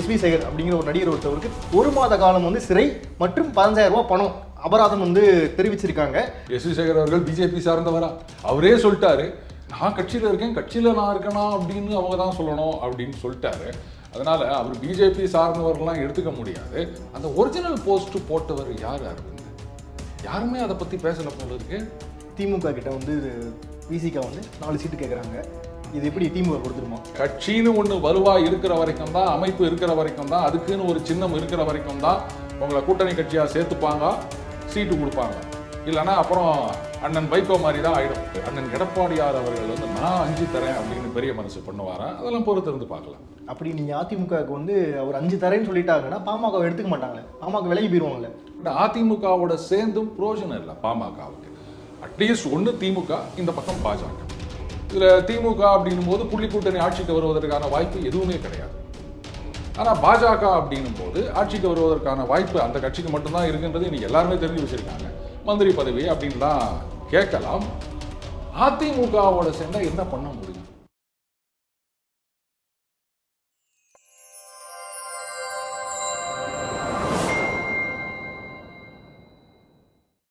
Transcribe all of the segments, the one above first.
S.V. Sekhar அப்படிங்கற ஒரு நடிகர் ஒருத்தருக்கு ஒரு மாத காலம் வந்து சிறை மற்றும் 15000 ரூபாய் பணம் அபராதம் வந்து தெரிவிச்சிருக்காங்க. S.V. Sekhar அவர்கள் BJP சார்ந்தவரா அவரே சொல்லிட்டாரு நான் கட்சியில இருக்கேன் கட்சியில நான் இருக்கனா அப்படினு அவங்க தான் சொல்லணும் அப்படினு சொல்லிட்டாரு. அதனால அவர் BJP சார்ந்தவர்களாம் எடுத்துக்க முடியாது. அந்த ஒரிஜினல் போஸ்ட் போட்டவர் யார் அரவிந்த்? யாருமே அத பத்தி பேசல போல இருக்கு. திமுக கிட்ட வந்து விசிகா வந்து 4 சீட் கேக்குறாங்க. இது எப்படி திமுக கொடுத்துருமா? கட்சின்னு ஒன்று வருவாய் இருக்கிற வரைக்கும் தான், அமைப்பு இருக்கிற வரைக்கும் தான், அதுக்குன்னு ஒரு சின்னம் இருக்கிற வரைக்கும் தான் உங்களை கூட்டணி கட்சியாக சேர்த்துப்பாங்க, சீட்டு கொடுப்பாங்க. இல்லைனா அப்புறம் அண்ணன் வைகோ மாதிரி தான் ஆகிடும். அண்ணன் எடப்பாடியார் அவர்கள் வந்து நான் 5 தரேன் அப்படின்னு பெரிய மனசு பண்ணுவாரா? அதெல்லாம் பொறுத்து இருந்து பார்க்கலாம். அப்படி நீங்கள் அதிமுகவுக்கு வந்து அவர் 5 தரேன்னு சொல்லிட்டாங்கன்னா பாமகவை எடுத்துக்க மாட்டாங்களே, பாமக விலகி போயிடுவாங்களே. அதிமுகவோட சேர்ந்தும் புரோஜனம் இல்லை பாமகவுக்கு. அட்லீஸ்ட் ஒன்று திமுக, இந்த பக்கம் பாஜக. இதில் திமுக அப்படின்னும் போது புள்ளி கூட்டணி ஆட்சிக்கு வருவதற்கான வாய்ப்பு எதுவுமே கிடையாது. ஆனால் பாஜக அப்படின்னும் போது ஆட்சிக்கு வருவதற்கான வாய்ப்பு அந்த கட்சிக்கு மட்டும்தான் இருக்குன்றது இன்னைக்கு எல்லாருமே தெரிஞ்சு வச்சிருக்காங்க. மந்திரி பதவி அப்படின்லாம் கேட்கலாம். அதிமுகவோட சேர்ந்தால் என்ன பண்ண முடியும்?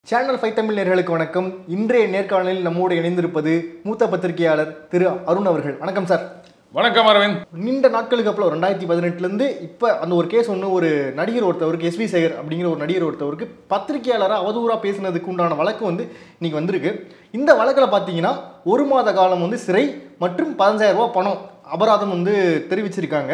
Channel 5 Tamil நேயர்களுக்கு வணக்கம். இன்றைய நேர்காணலில் நம்மோடு இணைந்திருப்பது மூத்த பத்திரிகையாளர் திரு அருண் அவர்கள். வணக்கம் சார். வணக்கம் அரவிந்த். நீண்ட நாட்களுக்கு அப்புறம் 2018லேருந்து இப்போ அந்த ஒரு கேஸ் ஒன்று, ஒரு நடிகர் ஒருத்தவருக்கு S.V. Sekhar அப்படிங்கிற ஒரு நடிகர் ஒருத்தவருக்கு பத்திரிகையாளராக அவதூறாக பேசினதுக்கு உண்டான வழக்கு வந்து இன்றைக்கி வந்திருக்கு. இந்த வழக்கில் பார்த்தீங்கன்னா 1 மாத காலம் வந்து சிறை மற்றும் 15000 ரூபா பணம் அபராதம் வந்து தெரிவிச்சிருக்காங்க.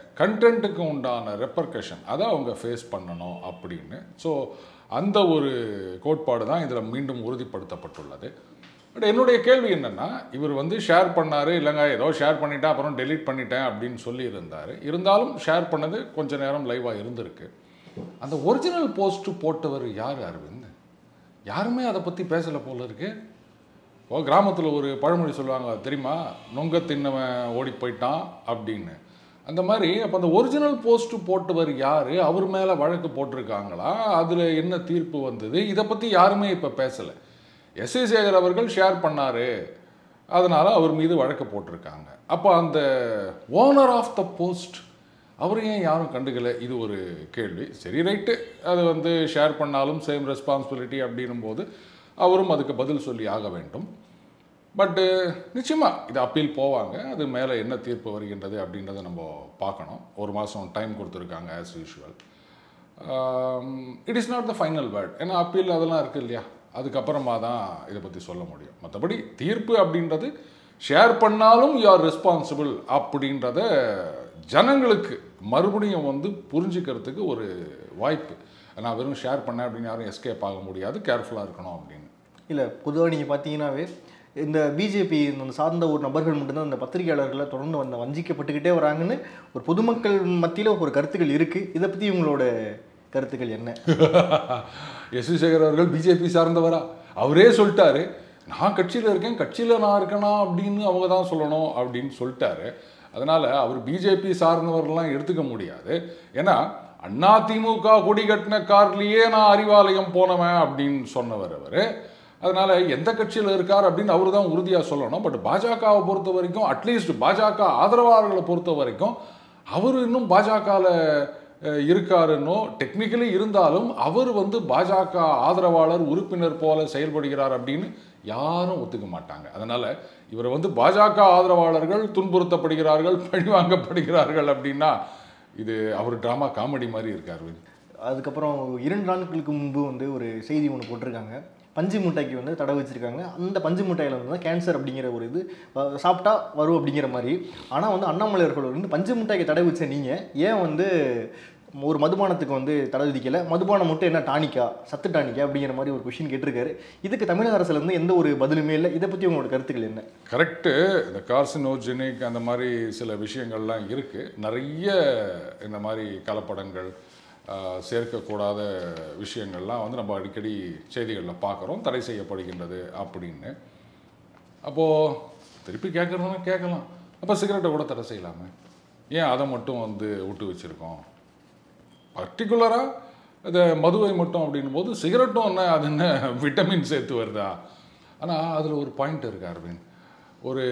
கண்டென்ட்டுக்கு உண்டான ரெப்பர்கஷன் அதை அவங்க ஃபேஸ் பண்ணணும் அப்படின்னு. ஸோ அந்த ஒரு கோட்பாடு தான் இதில் மீண்டும் உறுதிப்படுத்தப்பட்டுள்ளது. பட் என்னுடைய கேள்வி என்னென்னா, இவர் வந்து ஷேர் பண்ணார், இல்லைங்க ஏதோ ஷேர் பண்ணிட்டேன் அப்புறம் டெலீட் பண்ணிட்டேன் அப்படின்னு சொல்லியிருந்தார். இருந்தாலும் ஷேர் பண்ணது கொஞ்சம் நேரம் லைவாக இருந்திருக்கு. அந்த ஒரிஜினல் போஸ்ட்டு போட்டவர் யார் அரவிந்த்? யாருமே அதை பற்றி பேசலை போல இருக்கு. இப்போ கிராமத்தில் ஒரு பழமொழி சொல்லுவாங்க தெரியுமா, நொங்க தின்னவன் ஓடி போயிட்டான் அப்படின்னு. அந்த மாதிரி அப்போ அந்த ஒரிஜினல் போஸ்ட்டு போட்டவர் யார்? அவர் மேலே வழக்கு போட்டிருக்காங்களா? அதில் என்ன தீர்ப்பு வந்தது? இதை பற்றி யாருமே இப்போ பேசலை. S.V. Sekhar அவர்கள் ஷேர் பண்ணார், அதனால் அவர் மீது வழக்கு போட்டிருக்காங்க. அப்போ அந்த ஓனர் ஆஃப் த போஸ்ட் அவர் ஏன் யாரும் கண்டுக்கலை? இது ஒரு கேள்வி. சரி ரைட்டு, அது வந்து ஷேர் பண்ணாலும் சேம் ரெஸ்பான்சிபிலிட்டி அப்படின்னும் போது அவரும் அதுக்கு பதில் சொல்லி ஆக வேண்டும். பட்டு நிச்சயமாக இது அப்பீல் போவாங்க. அது மேலே என்ன தீர்ப்பு வருகின்றது அப்படின்றத நம்ம பார்க்கணும். 1 மாதம் டைம் கொடுத்துருக்காங்க as usual. It is not the final word. ஏன்னா அப்பீல் அதெல்லாம் இருக்குது இல்லையா, அதுக்கப்புறமா தான் இதை பற்றி சொல்ல முடியும். மற்றபடி தீர்ப்பு அப்படின்றது ஷேர் பண்ணாலும் யூ ஆர் ரெஸ்பான்சிபிள் அப்படின்றத ஜனங்களுக்கு மறுபடியும் வந்து புரிஞ்சுக்கிறதுக்கு ஒரு வாய்ப்பு. நான் வெறும் ஷேர் பண்ணேன் அப்படின்னு யாரும் எஸ்கேப் ஆக முடியாது, கேர்ஃபுல்லாக இருக்கணும் அப்படின்னு. இல்லை, பொதுவாக நீங்கள் பார்த்தீங்கன்னாவே இந்த பிஜேபி சார்ந்த ஒரு நபர்கள் மட்டும்தான் அந்த பத்திரிகையாளர்களை தொடர்ந்து வந்து வஞ்சிக்கப்பட்டுக்கிட்டே வராங்கன்னு ஒரு பொதுமக்கள் மத்தியில் ஒரு கருத்துக்கள் இருக்குது. இதை பற்றி உங்களோட கருத்துக்கள் என்ன? S.V. Sekhar அவர்கள் பிஜேபி சார்ந்தவரா அவரே சொல்லிட்டாரு நான் கட்சியில் இருக்கேன் கட்சியில் நான் இருக்கேனா அப்படின்னு அவங்க தான் சொல்லணும் அப்படின்னு சொல்லிட்டாரு. அதனால் அவர் பிஜேபி சார்ந்தவர்கள்லாம் எடுத்துக்க முடியாது. ஏன்னா அண்ணா திமுக கொடி கட்டின கார்லேயே நான் அறிவாலயம் போனவன் அப்படின்னு சொன்னவர் அவர். அதனால் எந்த கட்சியில் இருக்கார் அப்படின்னு அவர் தான் உறுதியாக சொல்லணும். பட் பாஜகவை பொறுத்த வரைக்கும், அட்லீஸ்ட் பாஜக ஆதரவாளர்களை பொறுத்த வரைக்கும், அவர் இன்னும் பாஜகவில் இருக்காருன்னோ டெக்னிக்கலி இருந்தாலும் அவர் வந்து பாஜக ஆதரவாளர் உறுப்பினர் போல செயல்படுகிறார் அப்படின்னு யாரும் ஒத்துக்க மாட்டாங்க. அதனால் இவரை வந்து பாஜக ஆதரவாளர்கள் துன்புறுத்தப்படுகிறார்கள், பழிவாங்கப்படுகிறார்கள் அப்படின்னா இது அவர் ட்ராமா காமெடி மாதிரி இருக்கார். அதுக்கப்புறம் 2 நாட்களுக்கு முன்பு வந்து ஒரு செய்தி ஒன்று போட்டிருக்காங்க. பஞ்சு முட்டைக்கு வந்து தடை வச்சுருக்காங்க. அந்த பஞ்சு முட்டையில் வந்து கேன்சர் அப்படிங்கிற ஒரு இது சாப்பிட்டா வரும் அப்படிங்கிற மாதிரி. ஆனால் வந்து அண்ணாமலையர்கள் வந்து பஞ்சு முட்டைக்கு தடை வச்ச நீங்கள் ஏன் வந்து ஒரு மதுபானத்துக்கு வந்து தடை விதிக்கலை? மதுபானம் மட்டும் என்ன டானிக்கா, சத்து டானிக்கா அப்படிங்கிற மாதிரி ஒரு கொஷின் கேட்டிருக்காரு. இதுக்கு தமிழக அரசுலேருந்து எந்த ஒரு பதிலுமே இல்லை. இதை பற்றி உங்களோட கருத்துக்கள் என்ன? கரெக்டு, இந்த கார்சினோஜெனிக் அந்த மாதிரி சில விஷயங்கள்லாம் இருக்குது. நிறைய இந்த மாதிரி கலப்படங்கள் சேர்க்கக்கூடாத விஷயங்கள்லாம் வந்து நம்ம அடிக்கடி செய்திகளில் பார்க்குறோம், தடை செய்யப்படுகின்றது அப்படின்னு. அப்போது திருப்பி கேட்குறதுனா கேட்கலாம், அப்போ சிகரெட்டை கூட தடை செய்யலாமே, ஏன் அதை மட்டும் வந்து விட்டு வச்சுருக்கோம்? பர்டிகுலராக இந்த மதுவை மட்டும் அப்படின் போது சிகரெட்டும் என்ன, அது என்ன விட்டமின் சேர்த்து வருதா? ஆனால் அதில் ஒரு பாயிண்ட் இருக்குது அரவிந்த். ஒரு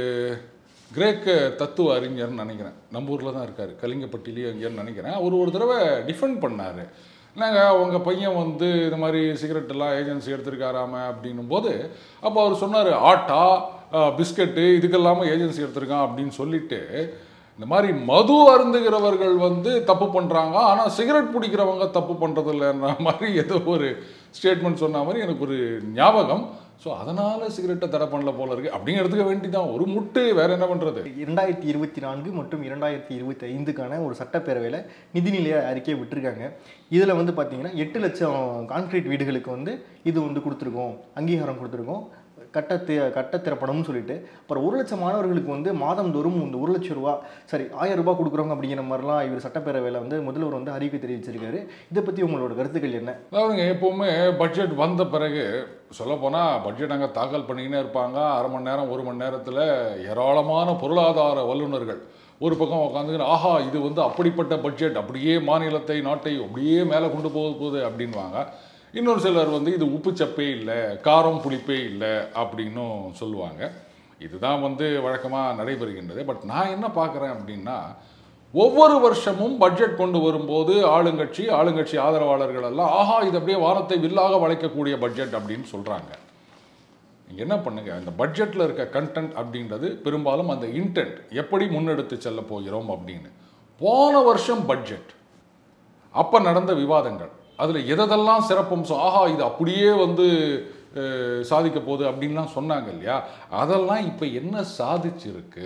கிரேக்க தத்துவ அறிஞர்னு நினைக்கிறேன், நம்ம ஊரில் தான் இருக்கார், கலிங்கப்பட்டிலேயே அறிஞர்னு நினைக்கிறேன். ஒரு தடவை டிஃபெண்ட் பண்ணார், நாங்கள் உங்கள் பையன் வந்து இந்த மாதிரி சிகரெட்டெல்லாம் ஏஜென்சி எடுத்திருக்காராம அப்படின்னும் போது, அப்போ அவர் சொன்னார், ஆட்டா பிஸ்கெட்டு இதுக்கெல்லாமல் ஏஜென்சி எடுத்திருக்கான் அப்படின்னு சொல்லிட்டு, இந்த மாதிரி மது அருந்துகிறவர்கள் வந்து தப்பு பண்ணுறாங்க, ஆனால் சிகரெட் பிடிக்கிறவங்க தப்பு பண்ணுறது இல்லைன்ற மாதிரி ஏதோ ஒரு ஸ்டேட்மெண்ட் சொன்ன மாதிரி எனக்கு ஒரு ஞாபகம். ஸோ அதனால் சிகரெட்டை தடை பண்ணல போல இருக்குது அப்படின்னு எடுத்துக்க வேண்டிதான் ஒரு முட்டு, வேறு என்ன பண்ணுறது? 2024 மற்றும் 2025க்கான ஒரு சட்டப்பேரவையில் நிதிநிலை அறிக்கையை விட்டுருக்காங்க. இதில் வந்து பார்த்திங்கன்னா 8 லட்சம் கான்கிரீட் வீடுகளுக்கு வந்து இது வந்து கொடுத்துருக்கோம், அங்கீகாரம் கொடுத்துருக்கோம், கட்டத்திறப்பணும்னு சொல்லிட்டு, அப்புறம் 1 லட்சம் மாணவர்களுக்கு வந்து மாதந்தோறும் இந்த 1 லட்சம் ரூபா, சாரி 1000 ரூபா கொடுக்குறோங்க அப்படிங்கிற மாதிரிலாம் இவர் சட்டப்பேரவையில் வந்து முதல்வர் வந்து அறிவிப்பு தெரிவிச்சிருக்காரு. இதை பற்றி உங்களோட கருத்துக்கள் என்ன? அதாவதுங்க எப்போவுமே பட்ஜெட் வந்த பிறகு சொல்லப்போனால் பட்ஜெட் அங்கே தாக்கல் பண்ணிக்கினே இருப்பாங்க. அரை மணி நேரம் 1 மணி நேரத்தில் ஏராளமான பொருளாதார வல்லுநர்கள் ஒரு பக்கம் உட்காந்துக்கிட்டு, ஆஹா இது வந்து அப்படிப்பட்ட பட்ஜெட், அப்படியே மாநிலத்தை நாட்டை அப்படியே மேலே கொண்டு போக போகுது அப்படின்வாங்க. இன்னொரு சிலர் வந்து இது உப்புச்சப்பே இல்லை, காரம் புளிப்பே இல்லை அப்படின்னும் சொல்லுவாங்க. இதுதான் வந்து வழக்கமாக நடைபெறுகின்றது. பட் நான் என்ன பார்க்குறேன் அப்படின்னா, ஒவ்வொரு வருஷமும் பட்ஜெட் கொண்டு வரும்போது ஆளுங்கட்சி ஆதரவாளர்கள் எல்லாம், ஆஹா இது அப்படியே வானத்தை வில்லாக வளைக்கக்கூடிய பட்ஜெட் அப்படின்னு சொல்கிறாங்க. நீங்கள் என்ன பண்ணுங்க, இந்த பட்ஜெட்டில் இருக்க கண்டென்ட் அப்படின்றது பெரும்பாலும் அந்த இன்டென்ட் எப்படி முன்னெடுத்து செல்ல போகிறோம் அப்படின்னு. போன வருஷம் பட்ஜெட் அப்போ நடந்த விவாதங்கள், அதில் எதெல்லாம் சிறப்பம்சம், ஆஹா இது அப்படியே வந்து சாதிக்க போகுது அப்படின்லாம் சொன்னாங்க இல்லையா, அதெல்லாம் இப்போ என்ன சாதிச்சிருக்கு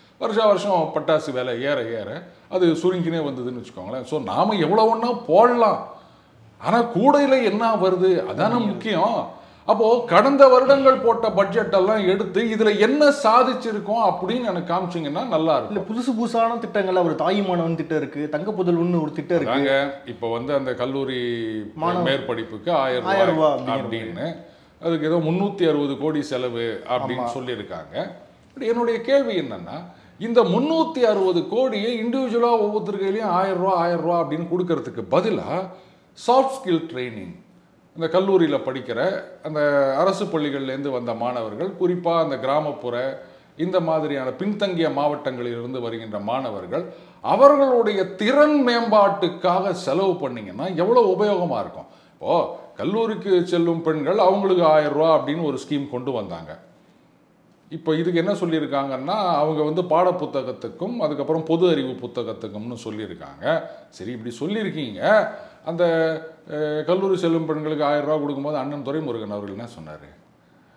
வருஷம் பட்டாசு விலை ஏற அது சுருங்கினே வந்ததுன்னு வச்சுக்கோங்களேன். ஸோ நாம் எவ்வளோ ஒன்றா போடலாம், ஆனால் கூடையில் என்ன வருது அதான முக்கியம். அப்போது கடந்த வருடங்கள் போட்ட பட்ஜெட்டெல்லாம் எடுத்து இதில் என்ன சாதிச்சிருக்கோம் அப்படின்னு எனக்கு காமிச்சிங்கன்னா நல்லா இருக்கும். இல்லை புதுசான திட்டங்கள், ஒரு தாயுமானவன் திட்டம் இருக்குது, தங்க புதல்வன்னு ஒரு திட்டம் இருக்காங்க. இப்போ வந்து அந்த கல்லூரி மேற்படிப்புக்கு 1000 ரூபா அப்படின்னு, அதுக்கு ஏதோ 360 கோடி செலவு அப்படின்னு சொல்லியிருக்காங்க. என்னுடைய கேள்வி என்னன்னா, இந்த 360 கோடியை இண்டிவிஜுவலாக ஒவ்வொரு கையிலையும் 1000 ரூபா 1000 ரூபா அப்படின்னு கொடுக்கறதுக்கு பதிலாக சாஃப்ட் ஸ்கில் ட்ரைனிங், இந்த கல்லூரியில் படிக்கிற அந்த அரசு பள்ளிகள்லேருந்து வந்த மாணவர்கள், குறிப்பாக அந்த கிராமப்புற இந்த மாதிரியான பின்தங்கிய மாவட்டங்களிலிருந்து வருகின்ற மாணவர்கள், அவர்களுடைய திறன் மேம்பாட்டுக்காக செலவு பண்ணிங்கன்னா எவ்வளோ உபயோகமாக இருக்கும். இப்போது கல்லூரிக்கு செல்லும் பெண்கள் அவங்களுக்கு 1000 ரூபா அப்படின்னு ஒரு ஸ்கீம் கொண்டு வந்தாங்க. இப்போ இதுக்கு என்ன சொல்லியிருக்காங்கன்னா, அவங்க வந்து பாட புத்தகத்துக்கும் அதுக்கப்புறம் பொது அறிவு புத்தகத்துக்கும்னு சொல்லியிருக்காங்க. சரி இப்படி சொல்லியிருக்கீங்க, அந்த கல்லூரி செல்லும் பெண்களுக்கு 1000 ரூபா கொடுக்கும்போது அண்ணன் துரைமுருகன் அவர்கள் என்ன சொன்னார்,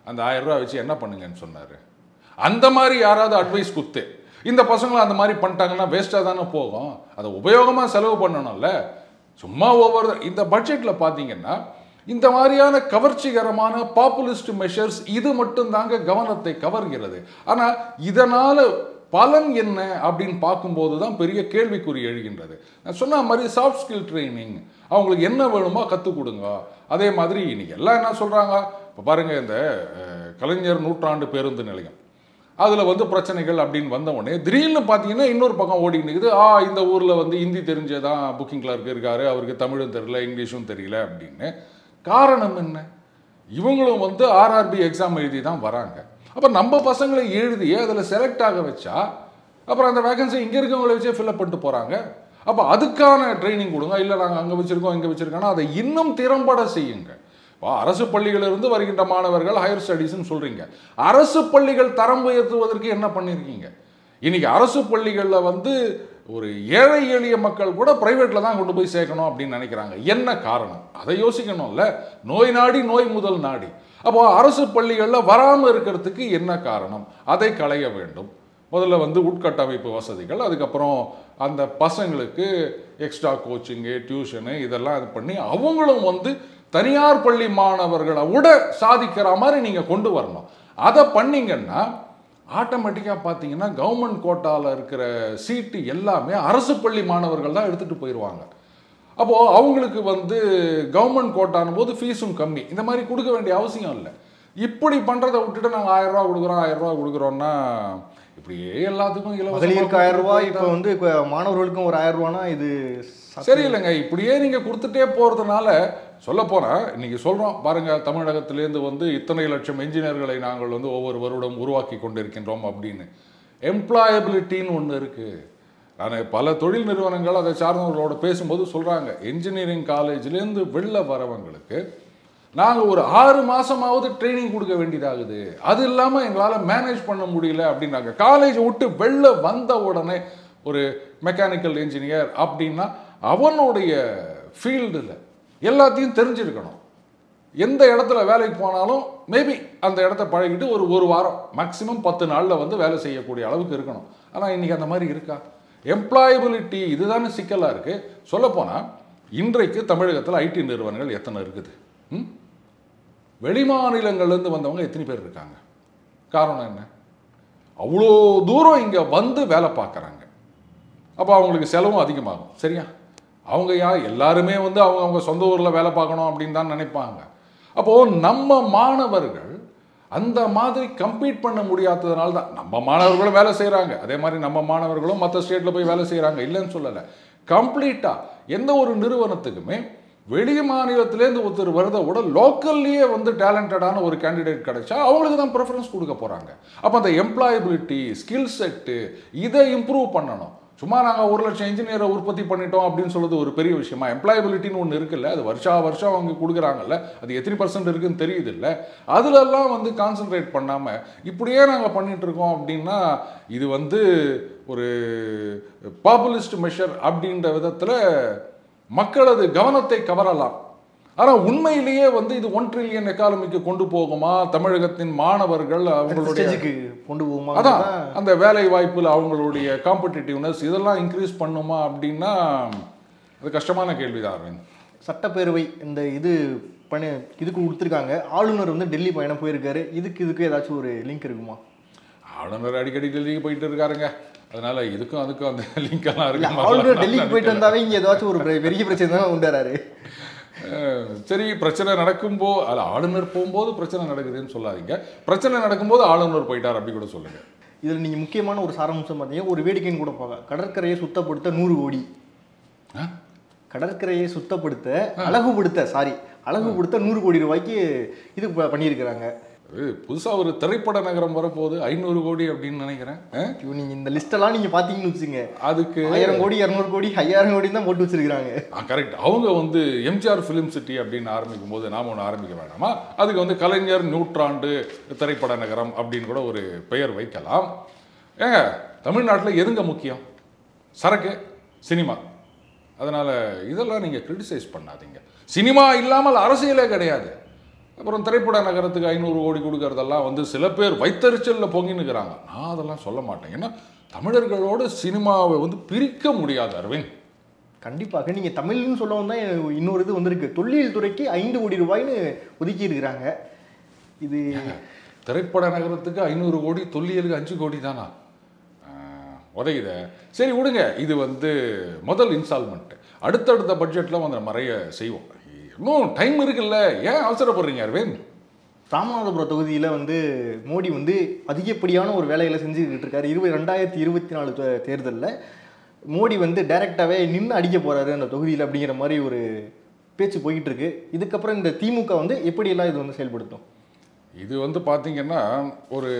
அந்த 1000 ரூபா வச்சு என்ன பண்ணுங்கன்னு சொன்னார். அந்த மாதிரி யாராவது அட்வைஸ் கொடுத்து இந்த பசங்களை அந்த மாதிரி பண்ணிட்டாங்கன்னா வேஸ்ட்டாக தானே போகும், அதை உபயோகமாக செலவு பண்ணணும்ல. சும்மா ஒவ்வொரு இந்த பட்ஜெட்டில் பார்த்தீங்கன்னா இந்த மாதிரியான கவர்ச்சிகரமான பாப்புலிஸ்ட் மெஷர்ஸ் இது மட்டும்தாங்க கவனத்தை கவர்கிறது. ஆனால் இதனால் பலன் என்ன அப்படின்னு பார்க்கும்போது தான் பெரிய கேள்விக்குறி எழுகின்றது. நான் சொன்ன மாதிரி சாஃப்ட் ஸ்கில் ட்ரைனிங், அவங்களுக்கு என்ன வேணுமோ கற்றுக் கொடுங்க. அதே மாதிரி இன்னைக்கு எல்லாம் என்ன சொல்கிறாங்க, இப்போ பாருங்கள் இந்த கலைஞர் 100 ஆண்டு பேருந்து நிலையம், அதில் வந்து பிரச்சனைகள் அப்படின்னு வந்த உடனே திடீர்னு பார்த்தீங்கன்னா இன்னொரு பக்கம் ஓடிக்கிட்டு, இந்த ஊரில் வந்து ஹிந்தி தெரிஞ்சதான் புக்கிங் கிளார்க்கு இருக்காரு, அவருக்கு தமிழும் தெரியல இங்கிலீஷும் தெரியல அப்படின்னு. காரணம் என்ன, இவங்களும் வந்து ஆர்ஆர்பி எக்ஸாம் எழுதி தான் வராங்க. அப்போ நம்ம பசங்களை எழுதி அதில் செலக்ட் ஆக வச்சா அப்புறம் அந்த வேகன்சி இங்கே இருக்கவங்களை வச்சே ஃபில்அப் பண்ணிட்டு போகிறாங்க. அப்போ அதுக்கான ட்ரைனிங் கொடுங்க, இல்லை நாங்கள் அங்கே வச்சுருக்கோம் இங்கே வச்சுருக்கோன்னா அதை இன்னும் திறம்பட செய்யுங்க. இப்போ அரசு பள்ளிகளிலிருந்து வருகின்ற மாணவர்கள் ஹையர் ஸ்டடீஸ்ன்னு சொல்கிறீங்க, அரசு பள்ளிகள் தரம் உயர்த்துவதற்கு என்ன பண்ணியிருக்கீங்க? இன்றைக்கி அரசு பள்ளிகளில் வந்து ஒரு ஏழை எளிய மக்கள் கூட பிரைவேட்ல தான் கொண்டு போய் சேக்கணும் அப்படி நினைக்கிறாங்க. என்ன காரணம்? அதை யோசிக்கணும்ல. நோய் நாடி நோய் முதல் நாடி. அப்போ அரசு பள்ளிகள்ல வராம இருக்கிறதுக்கு என்ன காரணம்? அதை களைய வேண்டும். முதல்ல வந்து உட்கட்டமைப்பு வசதிகள், அதுக்கப்புறம் அந்த பசங்களுக்கு எக்ஸ்ட்ரா கோச்சிங்கு டியூஷனு இதெல்லாம் இது பண்ணி அவங்களும் வந்து தனியார் பள்ளி மாணவர்களை விட சாதிக்கிற மாதிரி நீங்கள் கொண்டு வரணும். அதை பண்ணிங்கன்னா ஆட்டோமேட்டிக்காக பார்த்தீங்கன்னா கவர்மெண்ட் கோட்டாவில் இருக்கிற சீட்டு எல்லாமே அரசு பள்ளி மாணவர்கள் தான் எடுத்துகிட்டு போயிடுவாங்க. அப்போது அவங்களுக்கு வந்து கவர்மெண்ட் கோட்டானும் போது ஃபீஸும் கம்மி. இந்த மாதிரி கொடுக்க வேண்டிய அவசியம் இல்லை. இப்படி பண்ணுறதை விட்டுட்டு நாங்கள் 1000 ரூபா கொடுக்குறோம் 1000 ரூபா கொடுக்குறோன்னா இப்படியே எல்லாத்துக்கும் இலவசம் 1000 ரூபா. இப்போ வந்து இப்போ மாணவர்களுக்கும் ஒரு 1000 ரூபானா இது சரி இல்லைங்க. இப்படியே நீங்கள் கொடுத்துட்டே போகிறதுனால சொல்ல போகிறேன். இன்றைக்கி சொல்கிறோம் பாருங்கள், தமிழகத்திலேருந்து வந்து இத்தனை லட்சம் இன்ஜினியர்களை நாங்கள் வந்து ஒவ்வொரு வருடம் உருவாக்கி கொண்டிருக்கின்றோம் அப்படின்னு. எம்ப்ளாயபிலிட்டின்னு ஒன்று இருக்குது. நான் பல தொழில் நிறுவனங்கள் அதை சார்ந்தவர்களோட பேசும்போது சொல்கிறாங்க, இன்ஜினியரிங் காலேஜ்லேருந்து வெளில வரவங்களுக்கு நாங்கள் ஒரு 6 மாதமாவது ட்ரைனிங் கொடுக்க வேண்டியதாகுது, அது இல்லாமல் எங்களால் மேனேஜ் பண்ண முடியல அப்படின்னாங்க. காலேஜ் விட்டு வெளில வந்த உடனே ஒரு மெக்கானிக்கல் இன்ஜினியர் அப்படின்னா அவனுடைய ஃபீல்டில் எல்லாத்தையும் தெரிஞ்சிருக்கணும். எந்த இடத்துல வேலைக்கு போனாலும் மேபி அந்த இடத்த பழகிட்டு ஒரு ஒரு வாரம் மேக்ஸிமம் 10 நாளில் வந்து வேலை செய்யக்கூடிய அளவுக்கு இருக்கணும். ஆனால் இன்றைக்கி அந்த மாதிரி இருக்கா? எம்ப்ளாயபிலிட்டி இதுதானே சிக்கலாக இருக்குது. சொல்லப்போனால் இன்றைக்கு தமிழகத்தில் ஐடி நிறுவனங்கள் எத்தனை இருக்குது? வெளிமாநிலங்கள்லேருந்து வந்தவங்க எத்தனை பேர் இருக்காங்க? காரணம் என்ன? அவ்வளோ தூரம் இங்கே வந்து வேலை பார்க்குறாங்க. அப்போ அவங்களுக்கு செலவும் அதிகமாகும். சரியா? அவங்க எல்லாருமே வந்து அவங்க அவங்க சொந்த ஊரில் வேலை பார்க்கணும் அப்படின்னு தான் நினைப்பாங்க. அப்போது நம்ம மாணவர்கள் அந்த மாதிரி கம்பீட் பண்ண முடியாததுனால தான் நம்ம மாணவர்களும் வேலை செய்கிறாங்க, அதே மாதிரி நம்ம மாணவர்களும் மற்ற ஸ்டேட்டில் போய் வேலை செய்கிறாங்க, இல்லைன்னு சொல்லலை. கம்ப்ளீட்டாக எந்த ஒரு நிறுவனத்துக்குமே வெளி மாநிலத்திலேருந்து ஒருத்தர் வரதை விட லோக்கல்லையே வந்து டேலண்டடான ஒரு கேண்டிடேட் கிடைச்சா அவங்களுக்கு தான் ப்ரிஃபரன்ஸ் கொடுக்க போகிறாங்க. அப்போ அந்த எம்ப்ளாயபிலிட்டி ஸ்கில் செட்டு இதை இம்ப்ரூவ் பண்ணணும். சும்மா நாங்கள் 1 லட்சம் இன்ஜினியரை உற்பத்தி பண்ணிட்டோம் அப்படின்னு சொல்கிறது ஒரு பெரிய விஷயமா? எம்ப்ளாயபிலிட்டின்னு ஒன்று இருக்குல்ல, அது வருஷம் அவங்க கொடுக்குறாங்கல்ல, அது எத்தனை % இருக்குதுன்னு தெரியுது இல்லை. அதுலெல்லாம் வந்து கான்சன்ட்ரேட் பண்ணாமல் இப்படியே நாங்கள் பண்ணிகிட்ருக்கோம் அப்படின்னா இது வந்து ஒரு பாப்புலிஸ்ட் மெஷர் அப்படின்ற விதத்தில் மக்களது கவனத்தை கவரலாம். ஆனால் உண்மையிலேயே வந்து இது 1 ட்ரில்லியன் எக்கானமிக்கு கொண்டு போகுமா? தமிழகத்தின் மாணவர்கள் அவங்களுடைய கொண்டு போகுமா? அதான் அந்த வேலை வாய்ப்பில் அவங்களுடைய காம்படிட்டிவ்னஸ் இதெல்லாம் இன்க்ரீஸ் பண்ணுமா அப்படின்னா அது கஷ்டமான கேள்விதான். அரவிந்த், சட்டப்பேரவை இந்த இது பணி இதுக்கு கொடுத்துருக்காங்க. ஆளுநர் வந்து டெல்லி பயணம் போயிருக்காரு. இதுக்கு ஏதாச்சும் ஒரு லிங்க் இருக்குமா? ஆளுநர் அடிக்கடி டெல்லிக்கு போயிட்டு இருக்காருங்க, அதனால இதுக்கும் அதுக்கும் அந்த லிங்கெல்லாம் இருக்கு. ஆளுநர் டெல்லிக்கு போயிட்டு வந்தாவே இங்கே ஏதாச்சும் ஒரு பெரிய பிரச்சனை தான் உண்டாரு. சரி, பிரச்சனை நடக்கும்போது ஆளுநர் போகும்போது பிரச்சனை நடக்குதுன்னு சொல்லாதீங்க, பிரச்சனை நடக்கும்போது ஆளுநர் போயிட்டார் அப்படி கூட சொல்லுங்க. இதில் நீங்கள் முக்கியமான ஒரு சாரம்சம் பார்த்தீங்கன்னா ஒரு வேடிக்கைன்னு கூட போக, கடற்கரையை சுத்தப்படுத்த 100 கோடி, கடற்கரையை சுத்தப்படுத்த அழகுபடுத்த 100 கோடி ரூபாய்க்கு இது பண்ணியிருக்கிறாங்க. புதுசாக ஒரு திரைப்பட நகரம் வரப்போகுது, 500 கோடி அப்படின்னு நினைக்கிறேன். நீங்கள் இந்த லிஸ்டெல்லாம் நீங்கள் பார்த்தீங்கன்னு வச்சுங்க, அதுக்கு 1000 கோடி 200 கோடி 5000 கோடி தான் போட்டு வச்சிருக்கிறாங்க. கரெக்ட். அவங்க வந்து எம்ஜிஆர் ஃபிலிம் சிட்டி அப்படின்னு ஆரம்பிக்கும் போது நாம் ஒன்று ஆரம்பிக்க வேண்டாமா? அதுக்கு வந்து கலைஞர் நூற்றாண்டு திரைப்பட நகரம் அப்படின்னு கூட ஒரு பெயர் வைக்கலாம். ஏங்க, தமிழ்நாட்டில் எதுங்க முக்கியம்? சரக்கு, சினிமா. அதனால் இதெல்லாம் நீங்கள் கிரிட்டிசைஸ் பண்ணாதீங்க. சினிமா இல்லாமல் அரசியலே கிடையாது. அப்புறம் திரைப்பட நகரத்துக்கு 500 கோடி கொடுக்கறதெல்லாம் வந்து சில பேர் வைத்தறிச்சலில் பொங்கின்னுக்கிறாங்க. நான் அதெல்லாம் சொல்ல மாட்டேன். ஏன்னா தமிழர்களோட சினிமாவை வந்து பிரிக்க முடியாது. அரவிந்த், கண்டிப்பாக நீங்கள் தமிழ்னு சொல்லவும் தான் இன்னொரு இது வந்திருக்கு, தொல்லியல் துறைக்கு 5 கோடி ரூபாய்ன்னு ஒதுக்கி இருக்கிறாங்க. இது திரைப்பட நகரத்துக்கு 500 கோடி, தொல்லியலுக்கு 5 கோடி தானா? உதையுத. சரி விடுங்க, இது வந்து முதல் இன்ஸ்டால்மெண்ட்டு. அடுத்தடுத்த பட்ஜெட்டில் வந்து நிறைய செய்வோம். இன்னும் டைம் இருக்குல்ல, ஏன் அவசரப்படுறீங்க? அரவிந்த், ராமநாதபுரம் தொகுதியில் வந்து மோடி வந்து அதிகப்படியான ஒரு வேலைகளை செஞ்சுக்கிட்டு இருக்காரு. 2024 தேர்தலில் மோடி வந்து டைரெக்டாகவே நின்று அடிக்க போகிறாரு அந்த தொகுதியில் அப்படிங்கிற மாதிரி ஒரு பேச்சு போய்கிட்டு இருக்கு. இதுக்கப்புறம் இந்த திமுக வந்து எப்படியெல்லாம் இது வந்து செயல்படுத்தும்? இது வந்து பார்த்திங்கன்னா ஒரு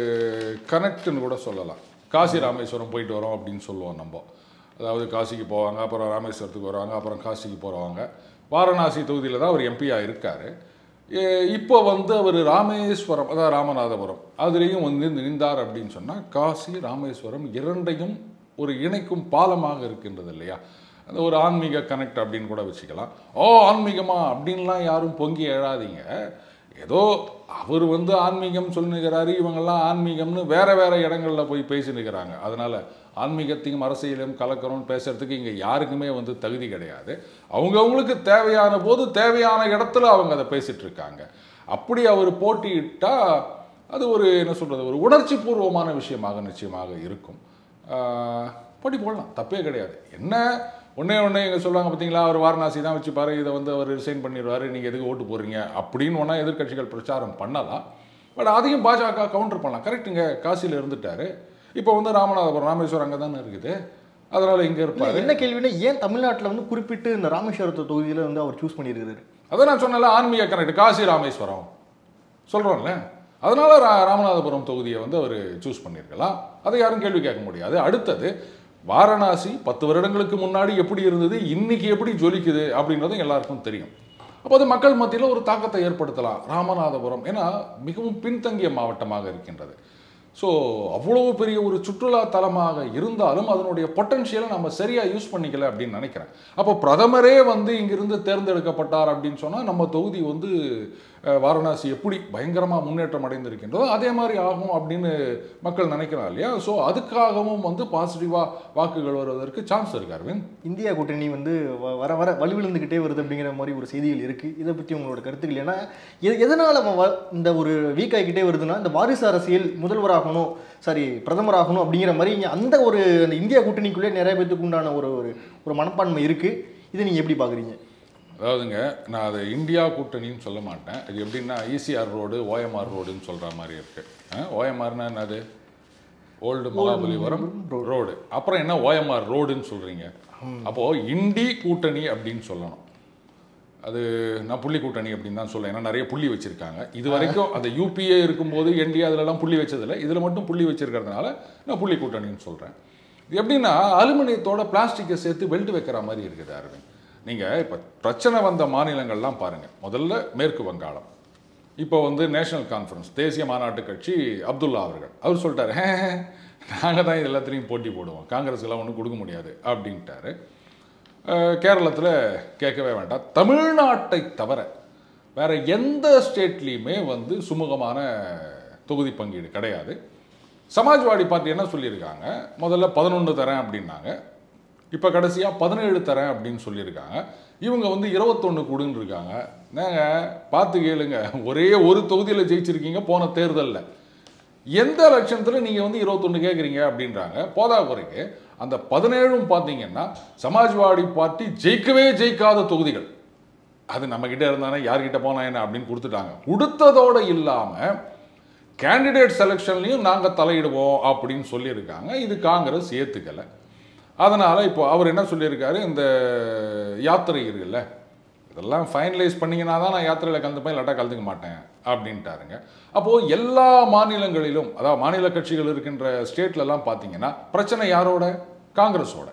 கனெக்ட்னு கூட சொல்லலாம். காசி ராமேஸ்வரம் போயிட்டு வரோம் அப்படின்னு சொல்லுவோம் நம்ம. அதாவது காசிக்கு போவாங்க, அப்புறம் ராமேஸ்வரத்துக்கு வருவாங்க, அப்புறம் காசிக்கு போகிறவங்க. வாரணாசி தொகுதியில் தான் அவர் எம்பியாக இருக்கார். இப்போ வந்து அவர் ராமேஸ்வரம், அதாவது ராமநாதபுரம், அதுலேயும் வந்து நின்றார் அப்படின்னு சொன்னால் காசி ராமேஸ்வரம் இரண்டையும் ஒரு இணைக்கும் பாலமாக இருக்கின்றது இல்லையா அந்த ஒரு ஆன்மீக கனெக்ட் அப்படினு கூட வெச்சிக்கலாம் ஓ ஆன்மீகமா அப்படின்லாம் யாரும் பொங்கி ஏறாதீங்க ஏதோ அவர் வந்து ஆன்மீகம் சொல்லுகிறாரு இவங்க எல்லாம் ஆன்மீகம்னு வேற வேற இடங்கள்ல போய் பேசினிக்கறாங்க அதனால ஆன்மீகத்தையும் அரசியலையும் கலக்கறோம் பேசிறதுக்கு இங்க யாருக்குமே வந்து தகுதி கிடையாது அவங்களுக்கு தேவையான போது தேவையான இடத்துல அவங்க அத பேசிட்டு இருக்காங்க அப்படி அவர் போட்டிட்டா அது ஒரு என்ன சொல்றது ஒரு உணர்ச்சிபூர்வமான விஷயமாக நிச்சயமாக இருக்கும் போடி போடலாம் தப்பே கிடையாது என்ன ஒண்ணே இங்க சொல்றாங்க பாத்தீங்களா அவர் வாரணாசி தான் வெச்சு பாரு இத வந்து அவர் ரிசைன் பண்ணிடுவாரு நீங்க எதுக்கு ஓட்டு போறீங்க அப்படினு ஒண்ணா எதிர்க்கட்சிகள் பிரச்சாரம் பண்ணலாம் பட் அதையும் பாஜக கவுண்டர் பண்ணலாம் கரெக்ட்ங்க காசில இருந்துட்டாரு இப்போ வந்து ராமநாதபுரம் ராமேஸ்வரம் அங்க தான் இருக்குது அதனால இங்க இருப்பாரு என்ன கேள்வினா ஏன் தமிழ்நாட்டுல வந்து குறிப்பிட்டு இந்த ராமேஸ்வரத்து தொகுதியில வந்து அவர் சூஸ் பண்ணியிருக்காரு அத நான் சொன்னல ஆன்மீக கனெக்ட் காசி ராமேஸ்வரம் சொல்றோம்ல அதனால ராமநாதபுரம் தொகுதியை வந்து அவர் சூஸ் பண்ணிருக்கலாம் அத யாரும் கேள்வி கேட்க முடியாது அடுத்து வாரணாசி 10 வருடங்களுக்கு முன்னாடி எப்படி இருந்தது இன்னைக்கு எப்படி ஜொலிக்குது அப்படிங்கிறது எல்லாருக்கும் தெரியும் அப்ப அது மக்கள் மத்தியில ஒரு தாக்கத்தை ஏற்படுத்தலாம் ராமநாதபுரம் ஏனா மிகவும் பின்தங்கிய மாவட்டமாக இருக்கின்றது சோ அவ்வளவு பெரிய ஒரு சுற்றுலா தலமாக இருந்தாலும் அதனுடைய பொட்டன்ஷியலை நாம சரியா யூஸ் பண்ணிக்கல அப்படி நினைக்கிறேன் அப்ப பிரதமரே வந்து இங்க இருந்து தேர்ந்தெடுக்கப்பட்டார் அப்படினு சொன்னா நம்ம தொகுதி வந்து வாரணாசி எப்படி பயங்கரமா முன்னேற்றம் அடைந்திருக்கின்றது அதே மாதிரி ஆகும் அப்படினு மக்கள் நினைக்கிறாங்கலையா சோ அதுக்காகவும் வந்து பாசிட்டிவா வாக்குகள் வருவதற்கு சான்ஸ் இருக்கு அரவிந்த் இந்தியா கூட்டணி வந்து வர வர வலுவிழந்துகிட்டே வருது அப்படிங்கிற மாதிரி ஒரு செய்திகள் இருக்கு இத பத்தி உங்களோட கருத்துக்கள் என்ன எதனால இந்த ஒரு வீக் ஆகிட்டே வருதுன்னா இந்த வாரிசு அரசியல் முதல்வரா சரி பிரதமர் ஆகணும் அப்படிங்கிற மாதிரி அந்த ஒரு இந்தியா கூட்டணிக்குள்ளே நிறைவேத்துக்கு உண்டான ஒரு மனப்பான்மை இருக்கு இது நீங்க எப்படி பாக்குறீங்க அதாவதுங்க நான் அது இந்தியா கூட்டணின்னு சொல்ல மாட்டேன் இது எப்படின்னா ஈசிஆர் ரோடு ஓஎம்ஆர் ரோடுன்னு சொல்ற மாதிரி இருக்கு ஓஎம்ஆர்னா என்னது ஓல்டு மகாபலிபுரம் ரோடு அப்புறம் என்ன ஓஎம்ஆர் ரோடுன்னு சொல்றீங்க அப்போ இந்தி கூட்டணி அப்படின்னு சொல்லணும் அது நான் புள்ளி கூட்டணி அப்படின்னு தான் சொல்ல ஏன்னா நிறைய புள்ளி வச்சிருக்காங்க இது வரைக்கும் அந்த யூபிஏ இருக்கும்போது என்டி அதிலெல்லாம் புள்ளி வச்சதில்லை இதில் மட்டும் புள்ளி வச்சிருக்கிறதுனால நான் புள்ளி கூட்டணின்னு சொல்கிறேன் இது எப்படின்னா அலுமினியத்தோட பிளாஸ்டிக்கை சேர்த்து வெல்ட் வைக்கிற மாதிரி இருக்குது அரவிந்த் நீங்கள் இப்போ பிரச்சனை வந்த மாநிலங்கள்லாம் பாருங்கள் முதல்ல மேற்கு வங்காளம் இப்போ வந்து நேஷனல் கான்ஃபரன்ஸ் தேசிய மாநாட்டு கட்சி அப்துல்லா அவர்கள் அவர் சொல்லிட்டாரு நாங்கள் தான் இது எல்லாத்திலையும் போட்டி போடுவோம் காங்கிரஸ்க்கெல்லாம் ஒன்றும் கொடுக்க முடியாது அப்படின்ட்டாரு கேரளத்துல கேட்கவே வேண்டாம் தமிழ்நாட்டை தவிர வேற எந்த ஸ்டேட்லயுமே வந்து சுமூகமான தொகுதி பங்கீடு கிடையாது சமாஜ்வாடி பார்ட்டி என்ன சொல்லியிருக்காங்க முதல்ல 11 தரேன் அப்படின்னாங்க இப்போ கடைசியா 17 தரேன் அப்படின்னு சொல்லியிருக்காங்க இவங்க வந்து 21 கொடுன்னு இருக்காங்க நாங்க பார்த்து கேளுங்க ஒரே ஒரு தொகுதியில் ஜெயிச்சிருக்கீங்க போன தேர்தலில் எந்த லட்சத்துல நீங்க வந்து 21 கேக்குறீங்க அப்படின்றாங்க போதாக்குறைக்கு அந்த 17 பாத்தீங்கன்னா சமாஜ்வாடி பார்ட்டி ஜெயிக்கவே ஜெயிக்காத தொகுதிகள் அது நம்ம கிட்ட இருந்தானே யார்கிட்ட போனா என்ன அப்படின்னு கொடுத்துட்டாங்க கொடுத்ததோட இல்லாம கேண்டிடேட் செலெக்ஷன்லயும் நாங்க தலையிடுவோம் அப்படின்னு சொல்லியிருக்காங்க இது காங்கிரஸ் ஏத்துக்கல அதனால இப்போ அவர் என்ன சொல்லியிருக்காரு இந்த யாத்திரை இருக்குல்ல இதெல்லாம் ஃபைனலைஸ் பண்ணீங்கன்னா தான் நான் யாத்திரையில் கலந்துப்பேன் இல்லாட்டா கலந்துக்க மாட்டேன் அப்படின்ட்டாருங்க அப்போது எல்லா மாநிலங்களிலும் அதாவது மாநில கட்சிகள் இருக்கின்ற ஸ்டேட்லலாம் பார்த்தீங்கன்னா பிரச்சனை யாரோட காங்கிரஸோட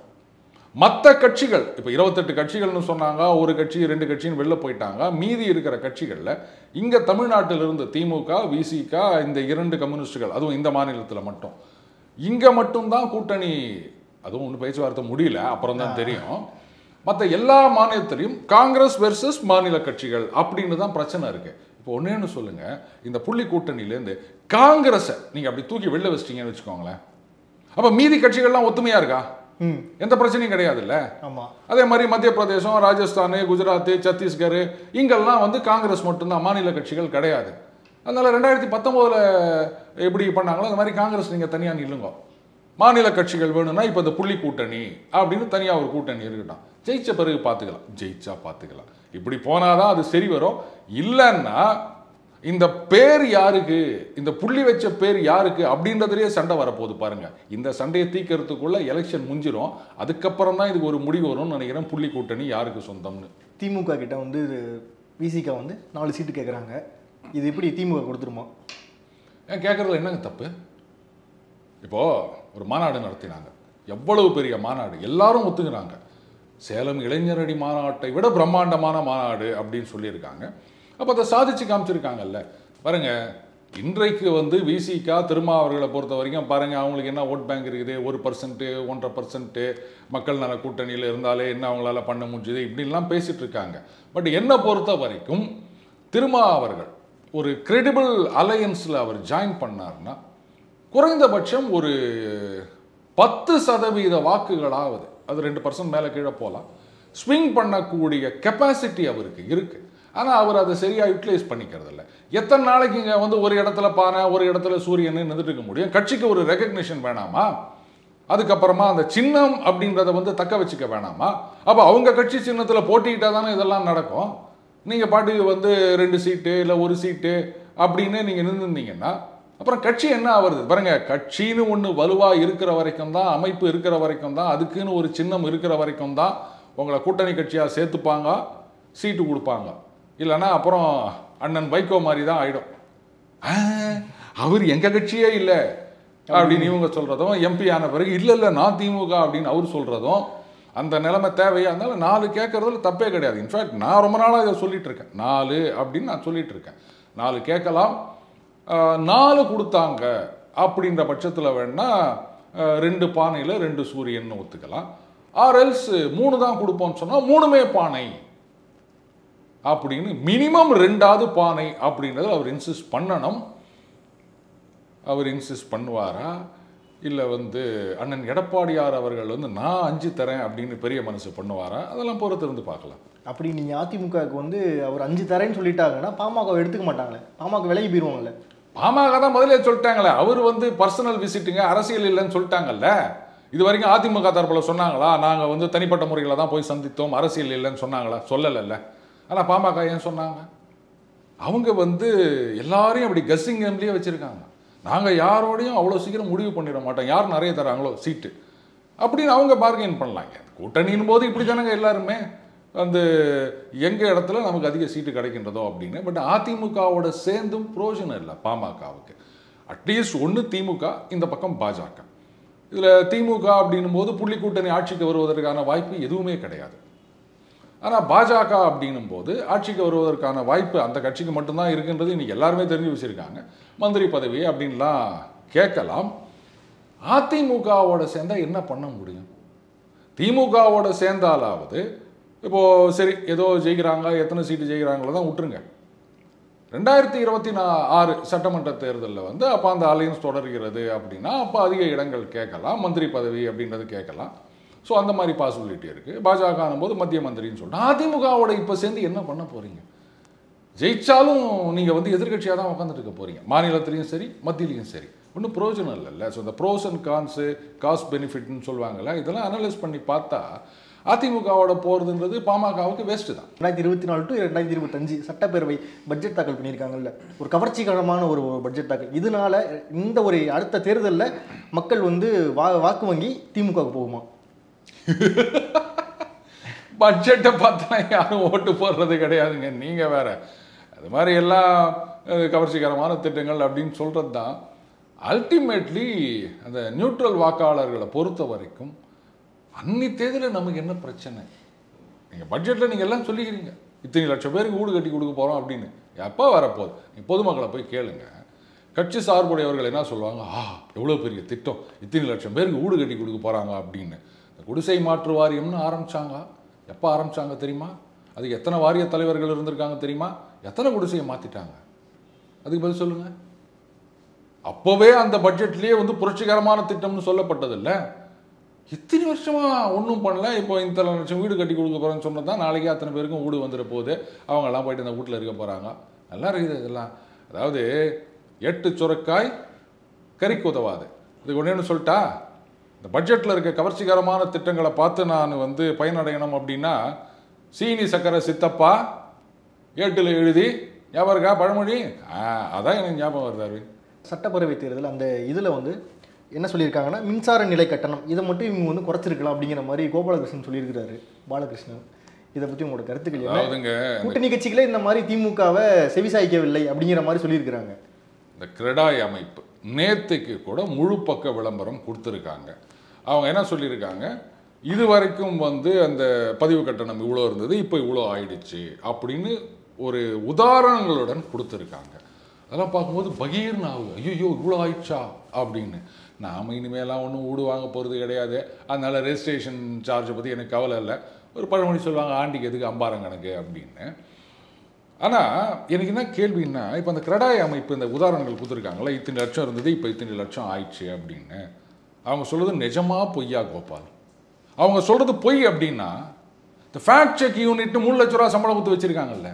மற்ற கட்சிகள் இப்போ 28 கட்சிகள்னு சொன்னாங்க ஒரு கட்சி 2 கட்சின்னு வெளில போயிட்டாங்க மீதி இருக்கிற கட்சிகளில் இங்கே தமிழ்நாட்டிலிருந்து திமுக விசிக இந்த 2 கம்யூனிஸ்டுகள் அதுவும் இந்த மாநிலத்தில் மட்டும் இங்கே மட்டும்தான் கூட்டணி அதுவும் ஒன்றும் பேச்சுவார்த்தை முடியல அப்புறம் தான் தெரியும் மற்ற எல்லா மாநிலத்திலையும் காங்கிரஸ் வெர்சஸ் மாநில கட்சிகள் அப்படின்னு தான் பிரச்சனை இருக்கு இப்போ ஒன்னேன்னு சொல்லுங்க இந்த புள்ளி கூட்டணியிலேருந்து காங்கிரஸை நீங்க அப்படி தூக்கி வெளில வச்சிட்டீங்கன்னு வச்சுக்கோங்களேன் அப்போ மீதி கட்சிகள்லாம் ஒத்துமையா இருக்கா எந்த பிரச்சனையும் கிடையாதுல்ல அதே மாதிரி மத்திய பிரதேசம் ராஜஸ்தான் குஜராத் சத்தீஸ்கர் இங்கெல்லாம் வந்து காங்கிரஸ் மட்டும்தான் மாநில கட்சிகள் கிடையாது அதனால 2019 எப்படி பண்ணாங்களோ அந்த மாதிரி காங்கிரஸ் நீங்க தனியாக நில்லுங்க மாநில கட்சிகள் வேணும்னா இப்போ இந்த புள்ளி கூட்டணி அப்படின்னு தனியாக ஒரு கூட்டணி இருக்கட்டும் ஜெயிச்ச பிறகு பார்த்துக்கலாம் ஜெயிச்சா பார்த்துக்கலாம் இப்படி போனாதான் அது சரி வரும் இல்லைன்னா இந்த பேர் யாருக்கு இந்த புள்ளி வச்ச பேர் யாருக்கு அப்படின்றதுலேயே சண்டை வரப்போகுது பாருங்க இந்த சண்டையை தீக்கிறதுக்குள்ள எலெக்ஷன் முடிஞ்சிடும் அதுக்கப்புறம் தான் இதுக்கு ஒரு முடிவு வரும்னு நினைக்கிறேன் புள்ளி கூட்டணி யாருக்கு சொந்தம்னு திமுக கிட்ட வந்து விசிகா வந்து 4 சீட்டு கேட்குறாங்க இது எப்படி திமுக கொடுத்துருமா ஏன் கேட்குறதுல என்னங்க தப்பு இப்போது ஒரு மாநாடு நடத்தினாங்க எவ்வளவு பெரிய மாநாடு எல்லாரும் ஒத்துக்கிறாங்க சேலம் இளைஞரடி மாநாட்டை விட பிரம்மாண்டமான மாநாடு அப்படின்னு சொல்லியிருக்காங்க அப்போ அதை சாதிச்சு காமிச்சிருக்காங்கல்ல பாருங்க இன்றைக்கு வந்து விசிகா திருமா அவர்களை பொறுத்த வரைக்கும் பாருங்க அவங்களுக்கு என்ன ஓட் பேங்க் இருக்குது 1% 1.5% மக்கள் நல கூட்டணியில இருந்தாலே என்ன அவங்களால பண்ண முடிஞ்சது இப்படிலாம் பேசிட்டு இருக்காங்க பட் என்ன பொறுத்த வரைக்கும் திருமா அவர்கள் ஒரு credible allianceல அவர் ஜாயின் பண்ணார்னா குறைந்தபட்சம் ஒரு 10% வாக்குகளாவது அது 2% மேல கீழ போலாம் ஸ்விங் பண்ணக்கூடிய capacity அவருக்கு இருக்கு ஆனா அவர் அதை சரியா யூட்டிலைஸ் பண்ணிக்கிறது இல்ல எத்தனை நாளைக்குங்க வந்து ஒரு இடத்துல பானை ஒரு இடத்துல சூரியன் நின்னுட்டு இருக்க முடியும் கட்சிக்கு ஒரு ரெகக்னிஷன் வேணாமா அதுக்கு அப்புறமா அந்த சின்னம் அப்படிங்கறத வந்து தக்க வச்சுக்க வேணாமா அப்ப அவங்க கட்சி சின்னத்துல போட்டிட்டா தான இதெல்லாம் நடக்கும் நீங்க பாட்டி வந்து 2 சீட் இல்ல 1 சீட் அப்படினே நீங்க நின்னுட்டீங்கன்னா அப்புறம் கட்சி என்ன ஆவறது பாருங்க கட்சின்னு ஒன்னு வலுவா இருக்கிற வரைக்கும் தான் அமைப்பு இருக்கிற வரைக்கும் தான் அதுக்குன்னு ஒரு சின்னம் இருக்கிற வரைக்கும் தான் உங்களை கூட்டணி கட்சியா சேர்த்துப்பாங்க சீட்டு கொடுப்பாங்க இல்லனா அப்புறம் அண்ணன் வைகோ மாதிரி தான் ஆயிடும் அவர் எங்க கட்சியே இல்ல அப்படி நீங்க சொல்றதும் எம்பி ஆன பிறகு இல்ல இல்ல நான் திமுக அப்படி அவர் சொல்றதும் அந்த நிலமை தேவையானால 4 கேக்குறதுல தப்பே கிடையாது இன்ஃபேக்ட் நான் ரொம்ப நாளா இத சொல்லிட்டு இருக்கேன் 4 அப்படி நான் சொல்லிட்டு இருக்கேன் 4 கேக்கலாம் 4 கொடுத்தாங்க அப்படிங்கிற பட்சத்துல வேணா 2 பானையில 2 சூரியன் ஒத்துக்கலாம் ஆர் எல்ஸ் 3 தான் கொடுப்போம்னு சொன்னா 3மே பானை அப்படினு மினிமம் 2வது பானை அப்படினது அவர் இன்சிஸ்ட் பண்ணணும் அவர் இன்சிஸ்ட் பண்ணுவாரா இல்ல வந்து அண்ணன் எடப்பாடியார் அவர்கள் வந்து நான் 5 தரேன் அப்படினு பெரிய மனசு பண்ணுவாரா அதெல்லாம் பொறுத்து இருந்து பார்க்கலாம் அப்படி நீங்க ஆதிமுகக்கு வந்து அவர் 5 தரேன்னு சொல்லிட்டாங்கன்னா பாமாகவை எடுத்துக்க மாட்டாங்களே பாமாகவை விலகி போயிடுவாங்கல பாமாக தான் முதல்லயே சொல்லிட்டாங்களே அவர் வந்து பர்சனல் விசிட்டிங்க அரசியல் இல்லன்னு சொல்லிட்டாங்கல்ல இது வரைக்கும் ஆதிமுக தரப்புல சொன்னாங்களா நாங்க வந்து தனிப்பட்ட முறையில தான் போய் சந்தித்தோம் அரசியல் இல்லன்னு சொன்னாங்களா சொல்லலல்ல ஆனா பாமாகா ஏன் சொன்னாங்க அவங்க வந்து எல்லாரையும் அப்படி கசிங் கேம்லயே வச்சிருக்காங்க நாங்க யாரோடையும் அவ்வளவு சீக்கிரம் முடிவு பண்ணிர மாட்டோம் யார் நிறைய தராங்களோ சீட் அப்படி அவங்க பார்கெயின் பண்ணலாங்க கூட்டணியின் போது இப்படி தானங்க எல்லாரும் அந்த எங்க இடத்துல நமக்கு அதிக சீட் கிடைக்கின்றதோ அப்படினே பட் ஆதிமுகவோட சேர்ந்தும் ப்ரோஜனம் இல்ல பாமாகாவுக்கு அட்லீஸ்ட் ஒன்னு திமுக இந்த பக்கம் பாஜாக்க இதுல திமுக அப்படினும் போது புள்ளி கூட்டணி ஆட்சிக்கு வருவதற்கான வாய்ப்பு எதுவுமே கிடையாது ஆனா பாஜாகா அப்படினும் போது ஆட்சிக்கு வருவதற்கான வாய்ப்பு அந்த கட்சிக்கு மட்டும் தான் இருக்குன்றது இன்னைக்கு எல்லாரும் தெரிஞ்சு வச்சிருக்காங்க மந்திரி பதவி அப்படின்லாம் கேட்கலாம் ஆதிமுகவோட சேர்ந்தா என்ன பண்ண முடியும் திமுகவோட சேர்ந்தாலாவது இப்போ சரி ஏதோ ஜெயிக்கறாங்க எத்தனை சீட் ஜெயிக்கறாங்களோ தான் விட்டுருங்க 2026 சட்டமன்ற தேர்தல்ல வந்து அப்ப அந்த அலையன்ஸ் தொடர்கிறது அப்படினா அப்ப அதிக இடங்கள் கேட்கலாம் மந்திரி பதவி அப்படின்றது கேட்கலாம் So, அந்த மாதிரி பாசிபிலிட்டி இருக்கு பாஜாகா ஆனும்போது மத்திய மந்திரின்னு சொல்றாங்க ஆதிமுகவோட இப்ப சேர்ந்து என்ன பண்ண போறீங்க ஜெயிச்சாலும் நீங்க வந்து எதிர்க்கட்சியா தான் உட்கார்ந்துட்டு இருக்க போறீங்க மாநிலத்திலயும் சரி மத்தியிலயும் சரி ஒன்னும் ப்ரோஜனம் இல்லல்ல சோ அந்த pros and cons காஸ்ட் பெனிஃபிட்னு சொல்வாங்கல இதெல்லாம் அனலைஸ் பண்ணி பார்த்தா ஆதிமுகவோட போறதுன்றது பாமகவுக்கு வேஸ்ட் தான் 2024 டு 2025 சட்டப்பேரவை பட்ஜெட் தாக்கல் பண்ணிருக்காங்கல்ல ஒரு கவர்ச்சிகரமான ஒரு பட்ஜெட் தாக்கல் இதனால இந்த ஒரு அடுத்த தேர்தல்ல மக்கள் வந்து வாக்கு வங்கி திமுகவுக்கு போகுமா பட்ஜெட்டை பார்த்தா யாரும் ஓட்டு போடுறது கிடையாதுங்க நீங்க வேற அது மாதிரி எல்லாம் கவர்ச்சிகரமான திட்டங்கள் அப்படின்னு சொல்றது தான் அல்டிமேட்லி அந்த நியூட்ரல் வாக்காளர்களை பொறுத்த வரைக்கும் அன்னி தேதியில் நமக்கு என்ன பிரச்சனை நீங்க பட்ஜெட்ல நீங்க எல்லாம் சொல்லிக்கிறீங்க இத்தனை லட்சம் பேருக்கு வீடு கட்டி கொடுக்க போறோம் அப்படின்னு எப்போ வரப்போகுது நீங்க பொதுமக்களை போய் கேளுங்க கட்சி சார்புடையவர்கள் என்ன சொல்லுவாங்க எவ்வளோ பெரிய திட்டம் இத்தனை லட்சம் பேருக்கு வீடு கட்டி கொடுக்க போறாங்க அப்படின்னு குடிசை மாற்று வாரியம்னு ஆரம்பிச்சாங்க எப்போ ஆரம்பிச்சாங்க தெரியுமா அதுக்கு எத்தனை வாரிய தலைவர்கள் இருந்திருக்காங்க தெரியுமா எத்தனை குடிசையை மாத்திட்டாங்க அதுக்கு பதில் சொல்லுங்க அப்பவே அந்த பட்ஜெட்லயே வந்து புரட்சிகரமான திட்டம்னு சொல்லப்பட்டது இல்ல இத்தனை வருஷமா ஒன்றும் பண்ணல இப்போ இந்த லட்சம் வீடு கட்டி கொடுக்க போறேன்னு சொன்னதான் நாளைக்கு அத்தனை பேருக்கும் வீடு வந்துட போகுது அவங்க எல்லாம் போயிட்டு அந்த வீட்டில் இருக்க போறாங்க நல்லா இருக்குது இதெல்லாம் அதாவது 8 சுரக்காய் கறிக்கு உதவாது இதுக்கு ஒன்னேன்னு சொல்லிட்டா இந்த பட்ஜெட்ல இருக்க கவர்ச்சிகரமான திட்டங்களை பார்த்து நான் வந்து பயனடையணும் அப்படின்னா சீனி சக்கரை சித்தப்பா ஏட்டில் எழுதி ஞாபகம் இருக்கா பழமொழி அதான் எனக்கு ஞாபகம் வருது அரவிந்த் சட்டப்பேரவை தேர்தல் அந்த இதில் வந்து என்ன சொல்லியிருக்காங்கன்னா மின்சார நிலை கட்டணம் இதை மட்டும் இவங்க வந்து குறைச்சிருக்கலாம் அப்படிங்கிற மாதிரி கோபாலகிருஷ்ணன் சொல்லியிருக்கிறாரு பாலகிருஷ்ணன் இதை பற்றி உங்களோட கருத்துக்கள் அதாவதுங்க கூட்டணி கட்சிகளே இந்த மாதிரி திமுகவை செவிசாய்க்கவில்லை அப்படிங்கிற மாதிரி சொல்லியிருக்கிறாங்க இந்த கிரெடாய் அமைப்பு நேத்துக்கு கூட முழு பக்க விளம்பரம் கொடுத்துருக்காங்க அவங்க என்ன சொல்லியிருக்காங்க இது வரைக்கும் வந்து அந்த பதிவு கட்டணம் இவ்வளோ இருந்தது இப்போ இவ்வளோ ஆயிடுச்சு அப்படின்னு ஒரு உதாரணங்களுடன் கொடுத்துருக்காங்க அதெல்லாம் பாக்கும்போது பகீர்னு ஆகுது. ஐயோ இவ்வளோ ஆயிடுச்சா அப்படின்னு. நாம் இனிமேலாம் ஒன்றும் ஊடு வாங்க போகிறது கிடையாது. அதனால் ரெஜிஸ்ட்ரேஷன் சார்ஜை பற்றி எனக்கு கவலை இல்லை. ஒரு பழமொழி சொல்லுவாங்க, ஆண்டிக்கு எதுக்கு அம்பாரம் கணக்கு அப்படின்னு. ஆனால் எனக்கு என்ன கேள்வின்னா, இப்போ அந்த கிரடாய் அமைப்பு இந்த உதாரணங்கள் கொடுத்துருக்காங்களே, இத்தனை லட்சம் இருந்தது இப்போ இத்தனை லட்சம் ஆயிடுச்சு அப்படின்னு. அவங்க சொல்கிறது நிஜமா பொய்யா கோபால்? அவங்க சொல்கிறது பொய் அப்படின்னா, இந்த ஃபேக்ட் செக் யூனிட்னு 3 லட்ச ரூபா சம்பளம் கொடுத்து வச்சுருக்காங்கல்ல,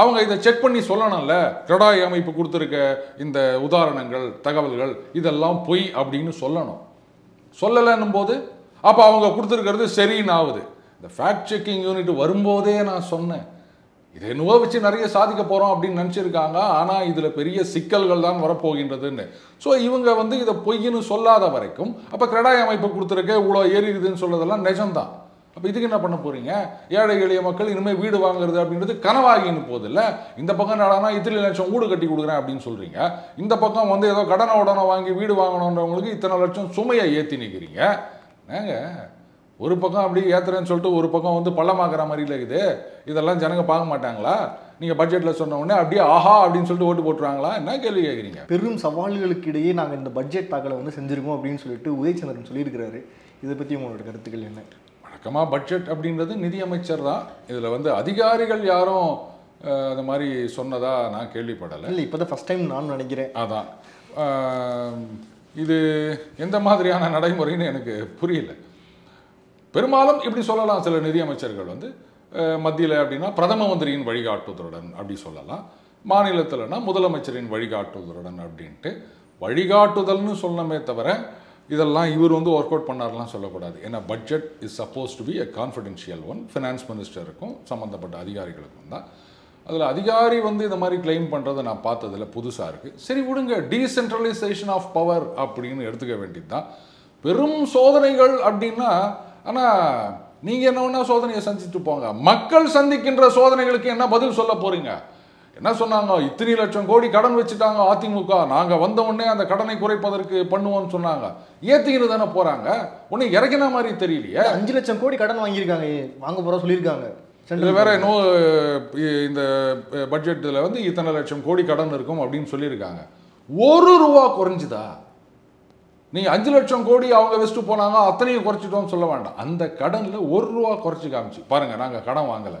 அவங்க இதை செக் பண்ணி சொல்லணும்ல, கிரடாய் அமைப்பு கொடுத்துருக்க இந்த உதாரணங்கள் தகவல்கள் இதெல்லாம் பொய் அப்படின்னு சொல்லணும். சொல்லலைன்னும் போது அப்போ அவங்க கொடுத்துருக்கிறது சரின்னு ஆகுது. இந்த ஃபேக்ட் செக்கிங் யூனிட் வரும்போதே நான் சொன்னேன், இதை என்னவோ வச்சு நிறைய சாதிக்க போகிறோம் அப்படின்னு நினச்சிருக்காங்க, ஆனால் இதில் பெரிய சிக்கல்கள் தான் வரப்போகின்றதுன்னு. ஸோ இவங்க இதை பொய்ன்னு சொல்லாத வரைக்கும், அப்போ கிரடாய் அமைப்பு கொடுத்துருக்க இவ்வளோ ஏறிடுதுன்னு சொல்கிறதெல்லாம் நிஜம்தான். அப்போ இதுக்கு என்ன பண்ண போகிறீங்க? ஏழை எளிய மக்கள் இனிமேல் வீடு வாங்குறது அப்படின்றது கனவாகின்னு போதில்லை. இந்த பக்கம் நடனா 2 லட்சம் வீடு கட்டி கொடுக்குறேன் அப்படின்னு சொல்கிறீங்க, இந்த பக்கம் ஏதோ கடனை உடனே வாங்கி வீடு வாங்கணுன்றவங்களுக்கு இத்தனை லட்சம் சுமையை ஏற்றி நிற்கிறீங்க. நாங்கள் ஒரு பக்கம் அப்படி ஏற்றுறேன்னு சொல்லிட்டு ஒரு பக்கம் பள்ளமாக்குற மாதிரில இருக்குது. இதெல்லாம் ஜனங்க பார்க்க மாட்டாங்களா? நீங்கள் பட்ஜெட்டில் சொன்ன உடனே அப்படியே ஆஹா அப்படின்னு சொல்லிட்டு ஓட்டு போட்டுருவாங்களா? என்ன கேள்வி கேட்குறீங்க? பெரும் சவால்களுக்கு இடையே நாங்கள் இந்த பட்ஜெட் தாக்கலை செஞ்சுருக்கோம் அப்படின்னு சொல்லிட்டு உதயச்சந்திரன் சொல்லியிருக்கிறாரு. இதை பற்றி உங்களோட கருத்துக்கள் என்ன? வழக்கமாக பட்ஜெட் அப்படின்றது நிதியமைச்சர் தான். இதில் அதிகாரிகள் யாரும் அந்த மாதிரி சொன்னதா நான் கேள்விப்படலை. இல்லை, இப்போ தான் ஃபஸ்ட் டைம் நான் நினைக்கிறேன். அதான் இது எந்த மாதிரியான நடைமுறைன்னு எனக்கு புரியல. பெரும்பாலும் இப்படி சொல்லலாம், சில நிதியமைச்சர்கள் மத்தியில் அப்படின்னா பிரதம மந்திரியின் வழிகாட்டுதலுடன் அப்படி சொல்லலாம், மாநிலத்தில்னா முதலமைச்சரின் வழிகாட்டுதலுடன் அப்படின்ட்டு. வழிகாட்டுதல்னு சொல்லணுமே தவிர இதெல்லாம் இவர் ஒர்க் அவுட் பண்ணார்லாம் சொல்லக்கூடாது. ஏன்னா budget is suppose to be a confidential one. Finance மினிஸ்டருக்கும் சம்மந்தப்பட்ட அதிகாரிகளுக்கும் தான். அதில் அதிகாரி இந்த மாதிரி கிளைம் பண்ணுறதை நான் பார்த்ததில் புதுசாக இருக்குது. சரி விடுங்க, டீசென்ட்ரலைசேஷன் ஆஃப் பவர் அப்படின்னு எடுத்துக்க வேண்டியது தான். பெரும் சோதனைகள் அப்படின்னா, ஆனால் நீங்கள் என்ன ஒன்றா சோதனையை சந்திச்சுட்டு போங்க, மக்கள் சந்திக்கின்ற சோதனைகளுக்கு என்ன பதில் சொல்ல போகிறீங்க? என்ன சொன்னாங்க? இத்தனை லட்சம் கோடி கடன் வச்சுட்டாங்க அதிமுக, நாங்கள் வந்த உடனே அந்த கடனை குறைப்பதற்கு பண்ணுவோம்னு சொன்னாங்க. ஏற்றிக்கிறது தானே போகிறாங்க, ஒன்றும் இறக்கின மாதிரி தெரியலையே. 5 லட்சம் கோடி கடன் வாங்கியிருக்காங்க, வாங்க போகிறோம் சொல்லியிருக்காங்க. இதில் வேறு இன்னும் இந்த பட்ஜெட்டில் இத்தனை லட்சம் கோடி கடன் இருக்கும் அப்படின்னு சொல்லியிருக்காங்க. 1 ரூபா குறைஞ்சுதா? நீங்கள் 5 லட்சம் கோடி அவங்க வச்சுட்டு போனாங்க, அத்தனையும் குறைச்சிட்டோம்னு சொல்ல வேண்டாம். அந்த கடனில் 1 ரூபா குறைச்சி காமிச்சு பாருங்கள், நாங்கள் கடன் வாங்கலை.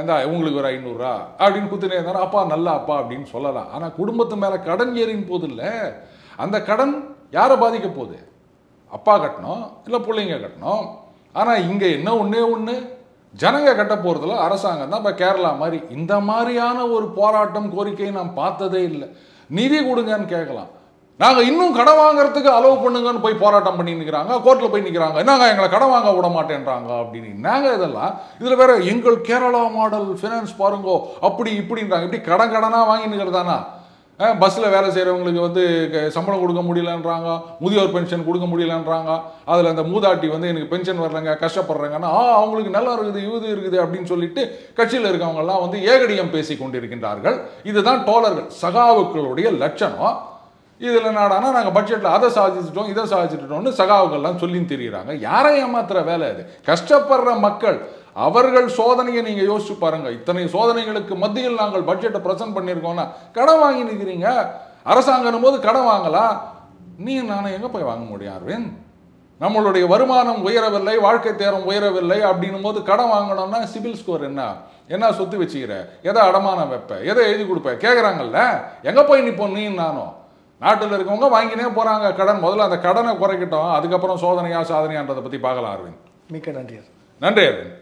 இந்தா உங்களுக்கு ஒரு 500 ரூபா அப்படின்னு குத்துனே இருந்தாலும் அப்பா நல்ல அப்பா அப்படின்னு சொல்லலாம். ஆனால் குடும்பத்து மேலே கடன் ஏறின போது இல்லை, அந்த கடன் யாரை பாதிக்க போகுது? அப்பா கட்டணும் இல்லை பிள்ளைங்க கட்டணும். ஆனால் இங்கே என்ன ஒன்று ஜனங்க கட்ட போகிறதுல அரசாங்கம் தான். இப்போ கேரளா மாதிரி இந்த மாதிரியான ஒரு போராட்டம் கோரிக்கையை நான் பார்த்ததே இல்லை. நிதி கொடுங்கன்னு கேட்கலாம், நாங்கள் இன்னும் கடன் வாங்குறதுக்கு அலோவ் பண்ணுங்கன்னு போய் போராட்டம் பண்ணி நிற்கிறாங்க, கோர்ட்டில் போய் நிற்கிறாங்க, நாங்கள் எங்களை கடன் வாங்க விட மாட்டேன்றாங்க அப்படின்னு. நாங்கள் இதெல்லாம் இதில் வேற எங்கள் கேரளா மாடல் ஃபினான்ஸ் பாருங்கோ அப்படி இப்படின்றாங்க. இப்படி கடனாக வாங்கி நிற்கிறதானா? பஸ்ஸில் வேலை செய்கிறவங்களுக்கு சம்பளம் கொடுக்க முடியலன்றாங்க, முதியோர் பென்ஷன் கொடுக்க முடியலன்றாங்க, அதில் அந்த மூதாட்டி எனக்கு பென்ஷன் வரலங்க கஷ்டப்படுறாங்கன்னா அவங்களுக்கு நல்லா இருக்குது இது இருக்குது அப்படின்னு சொல்லிட்டு கட்சியில் இருக்கவங்கெல்லாம் ஏகடியம் பேசி கொண்டிருக்கின்றார்கள். இதுதான் தோழர்கள் சகாவுக்களுடைய லட்சணம். இதில் நாடானா நாங்கள் பட்ஜெட்டில் அதை சாதிச்சிட்டோம் இதை சாதிச்சிட்டோம்னு சகாவுகள்லாம் சொல்லி தெரியுறாங்க. யாரை ஏமாத்துகிற வேலை அது? கஷ்டப்படுற மக்கள் அவர்கள் சோதனையை நீங்கள் யோசிச்சு பாருங்கள். இத்தனை சோதனைகளுக்கு மத்தியில் நாங்கள் பட்ஜெட்டை ப்ரெசென்ட் பண்ணியிருக்கோம்னா கடன் வாங்கி நிற்கிறீங்க. அரசாங்கம் போது கடன் வாங்கலாம், நீ நானும் எங்கே போய் வாங்க முடியும் அரவிந்த்? நம்மளுடைய வருமானம் உயரவில்லை, வாழ்க்கை தரம் உயரவில்லை அப்படின்னும் போது கடன் வாங்கணும்னா சிபில் ஸ்கோர் என்ன, என்ன சொத்து வச்சுக்கிற, எதை அடமானம் வைப்ப, எதை எழுதி கொடுப்ப கேட்குறாங்கல்ல, எங்கே போய் நிற்போம் நீ நானும்? நாட்டில் இருக்கவங்க வாங்கினே போகிறாங்க கடன். முதல்ல அந்த கடனை குறைக்கிட்டோம், அதுக்கப்புறம் சோதனையா சாதனையான்றதை பற்றி பார்க்கலாம் அரவிந்த். மிக்க நன்றி. நன்றி அரவிந்த்.